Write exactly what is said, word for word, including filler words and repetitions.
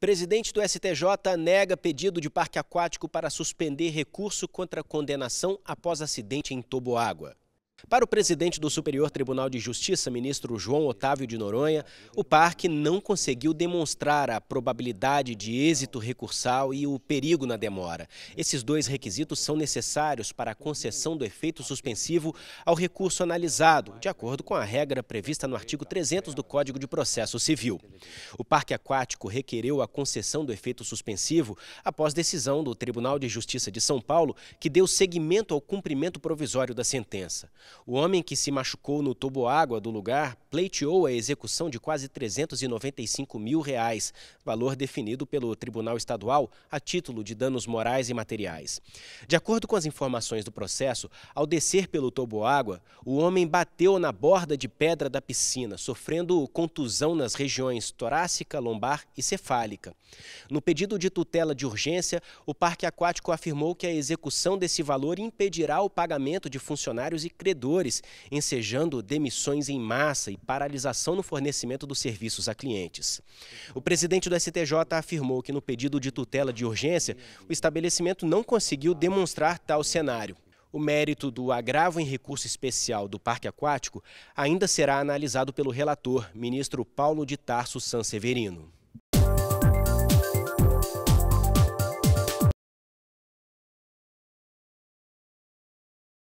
Presidente do S T J nega pedido de parque aquático para suspender recurso contra condenação após acidente em toboágua. Para o presidente do Superior Tribunal de Justiça, ministro João Otávio de Noronha, o parque não conseguiu demonstrar a probabilidade de êxito recursal e o perigo na demora. Esses dois requisitos são necessários para a concessão do efeito suspensivo ao recurso analisado, de acordo com a regra prevista no artigo trezentos do Código de Processo Civil. O parque aquático requereu a concessão do efeito suspensivo após decisão do Tribunal de Justiça de São Paulo, que deu seguimento ao cumprimento provisório da sentença. O homem que se machucou no toboágua do lugar pleiteou a execução de quase trezentos e noventa e cinco mil reais, valor definido pelo Tribunal Estadual a título de danos morais e materiais. De acordo com as informações do processo, ao descer pelo toboágua, o homem bateu na borda de pedra da piscina, sofrendo contusão nas regiões torácica, lombar e cefálica. No pedido de tutela de urgência, o parque aquático afirmou que a execução desse valor impedirá o pagamento de funcionários e credores, ensejando demissões em massa e paralisação no fornecimento dos serviços a clientes. O presidente do S T J afirmou que no pedido de tutela de urgência, o estabelecimento não conseguiu demonstrar tal cenário. O mérito do agravo em recurso especial do parque aquático ainda será analisado pelo relator, ministro Paulo de Tarso Sanseverino.